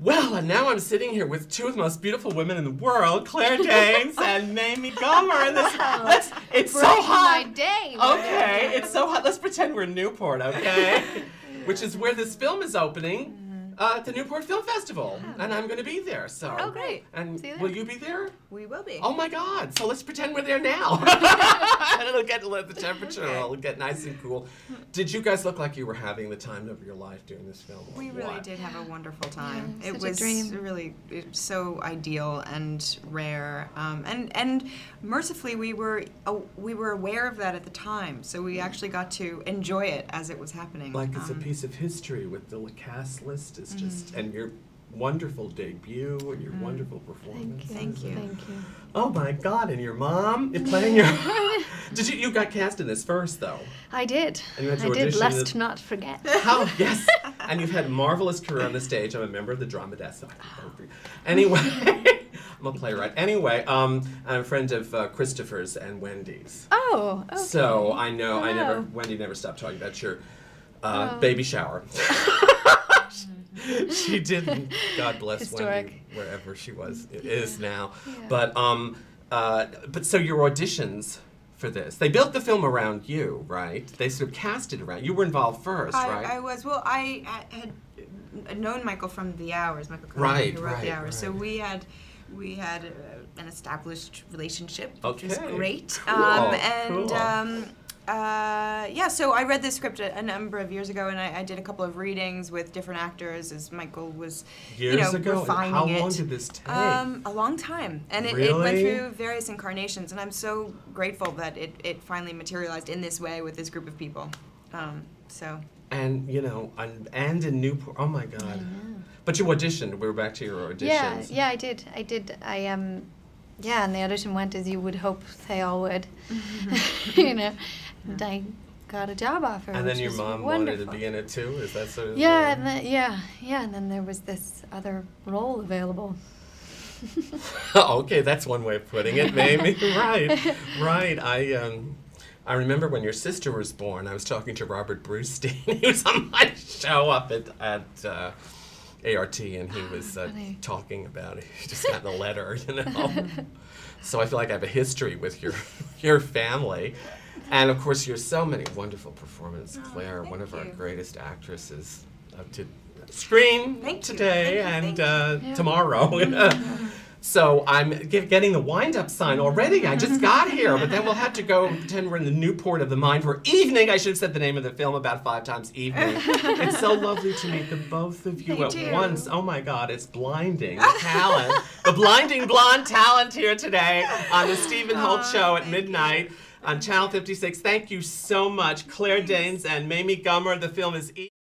Well, and now I'm sitting here with two of the most beautiful women in the world, Claire Danes and Mamie Gummer. And this, it's so hot. My day. Okay, it's so hot. Let's pretend we're in Newport, okay? Which is where this film is opening at the Newport Film Festival, and I'm going to be there. So. Oh, great! And see you will you be there? We will be. Oh my God! So let's pretend we're there now, and it'll get the temperature. It'll get nice and cool. Did you guys look like you were having the time of your life doing this film? We really did have a wonderful time. Yeah, it was really so ideal and rare, and mercifully we were aware of that at the time, so we actually got to enjoy it as it was happening. Like it's a piece of history with the cast list. It's just, and your wonderful debut and your wonderful performance. Thank you. Thank you. Oh my God, and your mom, you're playing your you got cast in this first though. I did. And you had to audition, lest not forget. Oh, yes. And you've had a marvelous career on the stage. I'm a member of the drama desk. Anyway, I'm a playwright. Anyway, I'm a friend of Christopher's and Wendy's. Oh, okay. So I know, Wendy never stopped talking about your baby shower. She didn't. God bless Wendy, wherever she was, is now. Yeah. But so your auditions for this, they built the film around you, right? They sort of cast it around. You were involved first, right? I was. Well, I had known Michael from The Hours, Michael Cunningham, who wrote The Hours. So we had an established relationship, which was great. Cool. Yeah, so I read this script a number of years ago, and I did a couple of readings with different actors as Michael was, refining it. How long did this take? A long time, and it went through various incarnations, and I'm so grateful that it finally materialized in this way with this group of people. And you know, and in Newport, oh my God! Yeah. But you auditioned. We were back to your auditions. Yeah, yeah, I did. I did. Yeah, and the audition went as you would hope they all would, you know. And I got a job offer. And then your mom wanted to be in it too. Is that sort of? Yeah, and then, and then there was this other role available. Okay, that's one way of putting it, maybe. Right. I remember when your sister was born. I was talking to Robert Brustein. He was on my show up at ART, and he was talking about it. He just got the letter, you know. So I feel like I have a history with your family. And of course, you're so many wonderful performances, Claire, one of our greatest actresses to screen today and tomorrow. So I'm getting the wind-up sign already. I just got here, but then we'll have to go pretend we're in the Newport of the Mind for Evening. I should have said the name of the film about 5 times, Evening. It's so lovely to meet the both of you once. Oh my God, it's blinding, the talent. The blinding blonde talent here today on the Stephen Holt Show at midnight on Channel 56. Thank you so much, Claire Danes and Mamie Gummer. The film is